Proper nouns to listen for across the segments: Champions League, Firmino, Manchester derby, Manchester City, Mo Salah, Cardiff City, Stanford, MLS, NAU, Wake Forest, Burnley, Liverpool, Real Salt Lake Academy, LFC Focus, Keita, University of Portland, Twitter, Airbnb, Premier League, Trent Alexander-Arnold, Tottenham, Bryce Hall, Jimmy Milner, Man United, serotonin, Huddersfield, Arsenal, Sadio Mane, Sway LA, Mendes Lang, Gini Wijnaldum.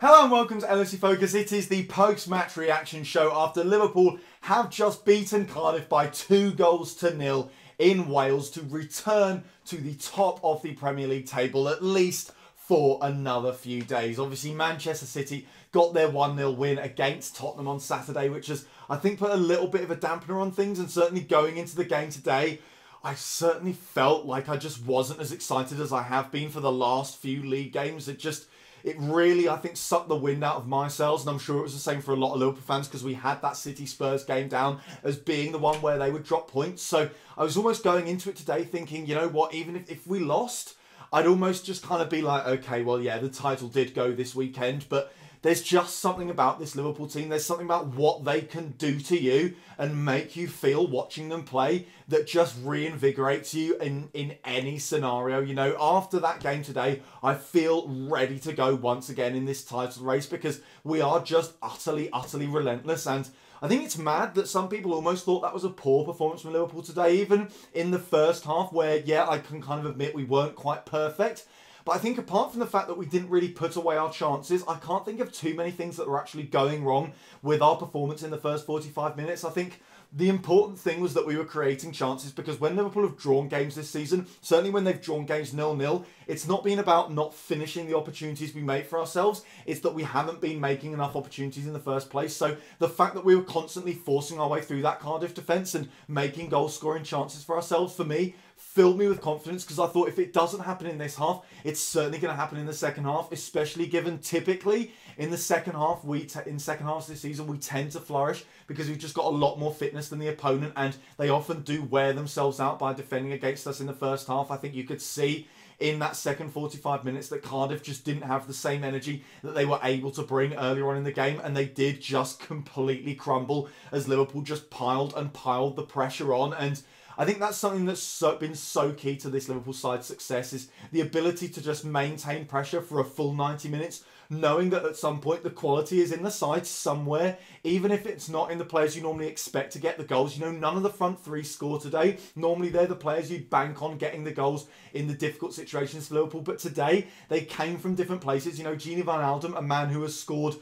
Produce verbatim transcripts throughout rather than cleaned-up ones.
Hello and welcome to L F C Focus. It is the post-match reaction show after Liverpool have just beaten Cardiff by two goals to nil in Wales to return to the top of the Premier League table at least for another few days. Obviously, Manchester City got their one nil win against Tottenham on Saturday, which has, I think, put a little bit of a dampener on things, and certainly going into the game today, I certainly felt like I just wasn't as excited as I have been for the last few league games. It just... It really, I think, sucked the wind out of my sails, and I'm sure it was the same for a lot of Liverpool fans, because we had that City Spurs game down as being the one where they would drop points. So I was almost going into it today thinking, you know what, even if, if we lost, I'd almost just kind of be like, okay, well, yeah, the title did go this weekend, but there's just something about this Liverpool team. There's something about what they can do to you and make you feel watching them play that just reinvigorates you in, in any scenario. You know, after that game today, I feel ready to go once again in this title race, because we are just utterly, utterly relentless. And I think it's mad that some people almost thought that was a poor performance from Liverpool today, even in the first half where, yeah, I can kind of admit we weren't quite perfect. But I think apart from the fact that we didn't really put away our chances, I can't think of too many things that were actually going wrong with our performance in the first forty-five minutes. I think the important thing was that we were creating chances, because when Liverpool have drawn games this season, certainly when they've drawn games nil nil, it's not been about not finishing the opportunities we made for ourselves. It's that we haven't been making enough opportunities in the first place. So the fact that we were constantly forcing our way through that Cardiff defence and making goal-scoring chances for ourselves, for me, filled me with confidence, because I thought if it doesn't happen in this half, it's certainly going to happen in the second half, especially given typically in the second half, we t in second halves this season, we tend to flourish because we've just got a lot more fitness than the opponent, and they often do wear themselves out by defending against us in the first half. I think you could see in that second forty-five minutes that Cardiff just didn't have the same energy that they were able to bring earlier on in the game, and they did just completely crumble as Liverpool just piled and piled the pressure on. And I think that's something that's so, been so key to this Liverpool side's success, is the ability to just maintain pressure for a full ninety minutes, knowing that at some point the quality is in the side somewhere, even if it's not in the players you normally expect to get the goals. You know, none of the front three score today. Normally they're the players you bank on getting the goals in the difficult situations for Liverpool, but today they came from different places. You know, Gini Wijnaldum, a man who has scored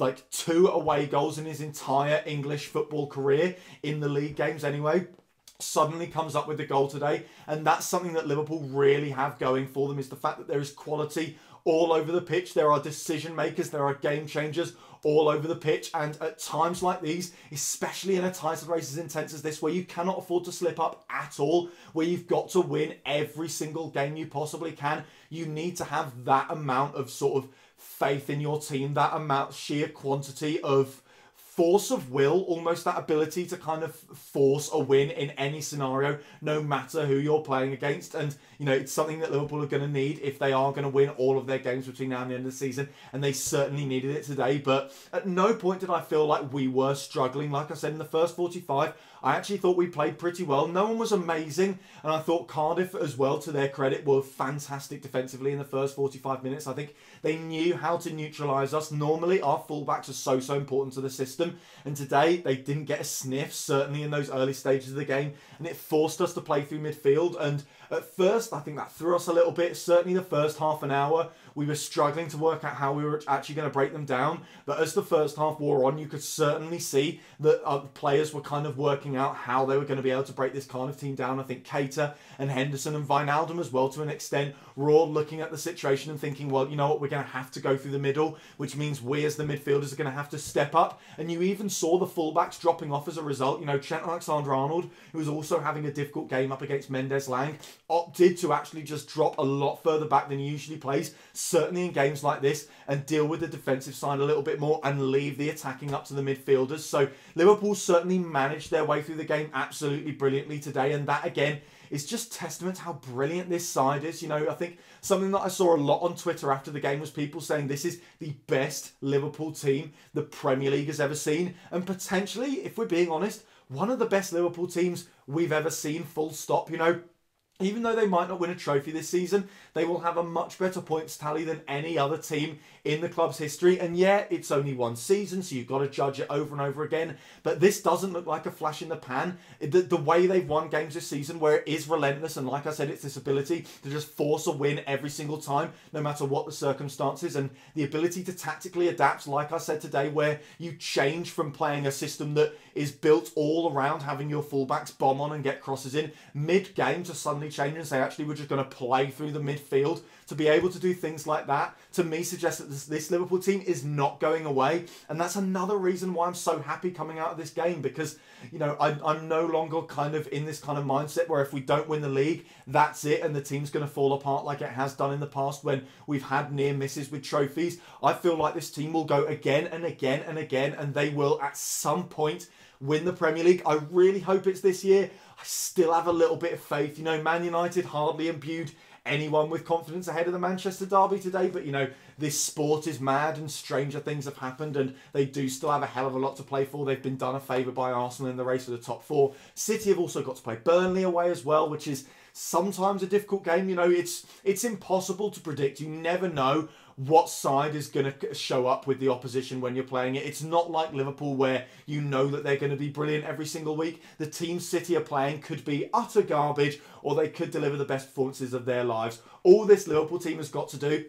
like two away goals in his entire English football career, in the league games anyway, suddenly comes up with the goal today, and that's something that Liverpool really have going for them, is the fact that there is quality all over the pitch. There are decision makers, there are game changers all over the pitch, and at times like these, especially in a title race as intense as this, where you cannot afford to slip up at all, where you've got to win every single game you possibly can, you need to have that amount of sort of faith in your team, that amount, sheer quantity of force of will, almost that ability to kind of force a win in any scenario, no matter who you're playing against. And, you know, it's something that Liverpool are going to need if they are going to win all of their games between now and the end of the season. And they certainly needed it today. But at no point did I feel like we were struggling. Like I said, in the first forty-five, I actually thought we played pretty well. No one was amazing. And I thought Cardiff, as well, to their credit, were fantastic defensively in the first forty-five minutes. I think they knew how to neutralise us. Normally, our fullbacks are so, so important to the system. And today, they didn't get a sniff, certainly in those early stages of the game. And it forced us to play through midfield. And at first, I think that threw us a little bit. Certainly the first half an hour, we were struggling to work out how we were actually going to break them down. But as the first half wore on, you could certainly see that uh, players were kind of working out how they were going to be able to break this Cardiff team down. I think Keita and Henderson and Wijnaldum as well, to an extent, were all looking at the situation and thinking, well, you know what, we're going to have to go through the middle, which means we as the midfielders are going to have to step up. And you You even saw the fullbacks dropping off as a result. You know, Trent Alexander-Arnold, who was also having a difficult game up against Mendes Lang, opted to actually just drop a lot further back than he usually plays, certainly in games like this, and deal with the defensive side a little bit more and leave the attacking up to the midfielders. So Liverpool certainly managed their way through the game absolutely brilliantly today, and that, again, it's just testament to how brilliant this side is. You know, I think something that I saw a lot on Twitter after the game was people saying this is the best Liverpool team the Premier League has ever seen. And potentially, if we're being honest, one of the best Liverpool teams we've ever seen, full stop. You know, Even though they might not win a trophy this season, they will have a much better points tally than any other team in the club's history. And yeah, it's only one season, so you've got to judge it over and over again. But this doesn't look like a flash in the pan. The, the way they've won games this season, where it is relentless, and like I said, it's this ability to just force a win every single time, no matter what the circumstances, and the ability to tactically adapt, like I said today, where you change from playing a system that is built all around having your fullbacks bomb on and get crosses in mid-game to suddenly change and say, actually, we're just going to play through the midfield. To be able to do things like that, to me, suggests that this, this Liverpool team is not going away. And that's another reason why I'm so happy coming out of this game, because, you know, I, I'm no longer kind of in this kind of mindset where if we don't win the league, that's it, and the team's going to fall apart like it has done in the past when we've had near misses with trophies. I feel like this team will go again and again and again, and they will at some point win the Premier League. I really hope it's this year. I still have a little bit of faith. You know, Man United hardly imbued anyone with confidence ahead of the Manchester derby today, but, you know, this sport is mad and stranger things have happened, and they do still have a hell of a lot to play for. They've been done a favour by Arsenal in the race for the top four. City have also got to play Burnley away as well, which is sometimes a difficult game. You know, it's it's impossible to predict. You never know what side is going to show up with the opposition when you're playing it. It's not like Liverpool, where you know that they're going to be brilliant every single week. The team City are playing could be utter garbage, or they could deliver the best performances of their lives. All this Liverpool team has got to do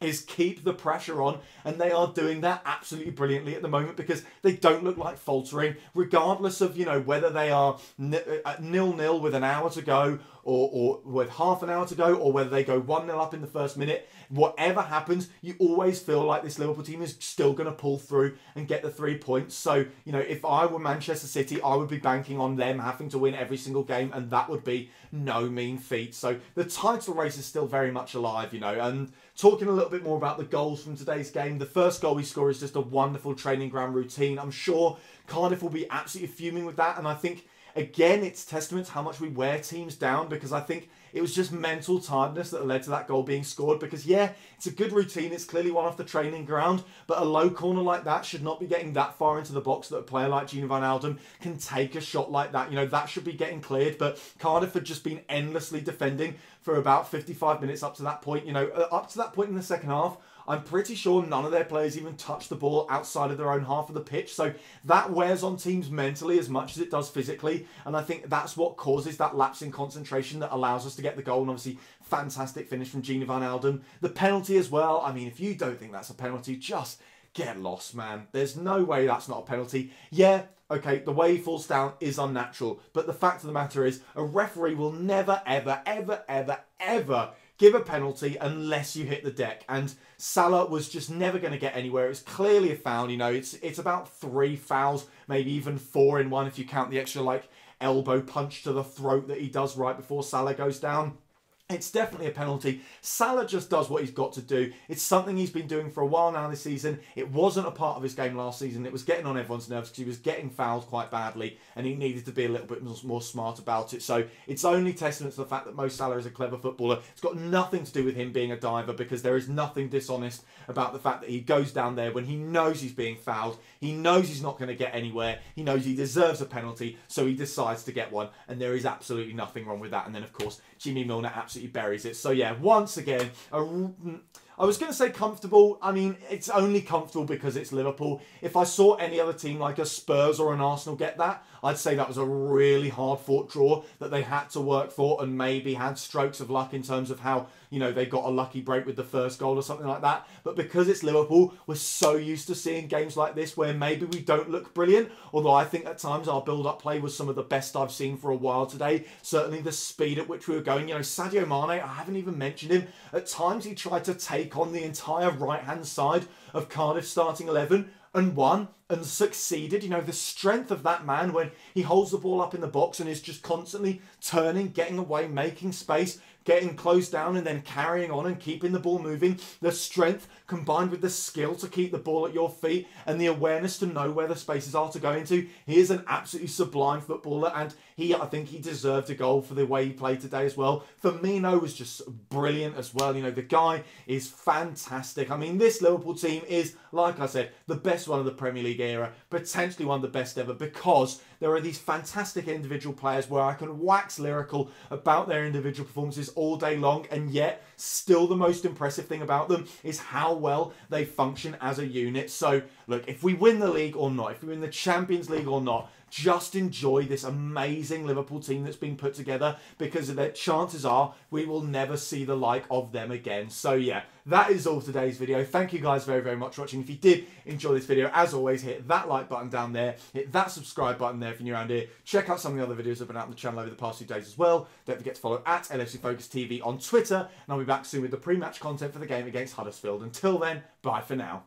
is keep the pressure on, and they are doing that absolutely brilliantly at the moment, because they don't look like faltering, regardless of, you know, whether they are nil nil with an hour to go, or, or with half an hour to go, or whether they go one nil up in the first minute. Whatever happens, you always feel like this Liverpool team is still going to pull through and get the three points. So, you know, if I were Manchester City, I would be banking on them having to win every single game, and that would be no mean feat. So the title race is still very much alive, you know. And talking a little bit more about the goals from today's game, the first goal we score is just a wonderful training ground routine. I'm sure Cardiff will be absolutely fuming with that, and I think, again, it's testament to how much we wear teams down, because I think it was just mental tiredness that led to that goal being scored. Because, yeah, it's a good routine. It's clearly one off the training ground. But a low corner like that should not be getting that far into the box that a player like Gini Wijnaldum can take a shot like that. You know, that should be getting cleared. But Cardiff had just been endlessly defending for about fifty-five minutes up to that point. You know, up to that point in the second half, I'm pretty sure none of their players even touched the ball outside of their own half of the pitch. So that wears on teams mentally as much as it does physically. And I think that's what causes that lapse in concentration that allows us to get the goal. And obviously, fantastic finish from Gini Wijnaldum. The penalty as well. I mean, if you don't think that's a penalty, just get lost, man. There's no way that's not a penalty. Yeah, okay, the way he falls down is unnatural. But the fact of the matter is, a referee will never, ever, ever, ever, ever give a penalty unless you hit the deck. And Salah was just never going to get anywhere. It was clearly a foul. You know, it's it's about three fouls, maybe even four in one if you count the extra, like, elbow punch to the throat that he does right before Salah goes down. It's definitely a penalty. Salah just does what he's got to do. It's something he's been doing for a while now this season. It wasn't a part of his game last season. It was getting on everyone's nerves because he was getting fouled quite badly, and he needed to be a little bit more smart about it. So it's only testament to the fact that Mo Salah is a clever footballer. It's got nothing to do with him being a diver, because there is nothing dishonest about the fact that he goes down there when he knows he's being fouled. He knows he's not going to get anywhere. He knows he deserves a penalty, so he decides to get one, and there is absolutely nothing wrong with that. And then, of course, Jimmy Milner absolutely buries it. So yeah, once again, a, I was going to say comfortable. I mean, it's only comfortable because it's Liverpool. If I saw any other team like a Spurs or an Arsenal get that, I'd say that was a really hard-fought draw that they had to work for, and maybe had strokes of luck in terms of how, you know, they got a lucky break with the first goal or something like that. But because it's Liverpool, we're so used to seeing games like this where maybe we don't look brilliant, although I think at times our build-up play was some of the best I've seen for a while today. Certainly the speed at which we were going. You know, Sadio Mane, I haven't even mentioned him. At times he tried to take on the entire right-hand side of Cardiff's starting eleven, and won and succeeded. You know, the strength of that man when he holds the ball up in the box and is just constantly turning, getting away, making space, getting closed down and then carrying on and keeping the ball moving. The strength combined with the skill to keep the ball at your feet and the awareness to know where the spaces are to go into. He is an absolutely sublime footballer, and he, I think he deserved a goal for the way he played today as well. Firmino was just brilliant as well. You know, the guy is fantastic. I mean, this Liverpool team is, like I said, the best one of the Premier League era, potentially one of the best ever, because there are these fantastic individual players where I can wax lyrical about their individual performances all day long, and yet still the most impressive thing about them is how well they function as a unit. So look, if we win the league or not, if we win the Champions League or not, just enjoy this amazing Liverpool team that's been put together, because of their chances are we will never see the like of them again. So yeah, that is all today's video. Thank you guys very, very much for watching. If you did enjoy this video, as always, hit that like button down there. Hit that subscribe button there if you're new around here. Check out some of the other videos that have been out on the channel over the past few days as well. Don't forget to follow at L F C Focus T V on Twitter. And I'll be back soon with the pre-match content for the game against Huddersfield. Until then, bye for now.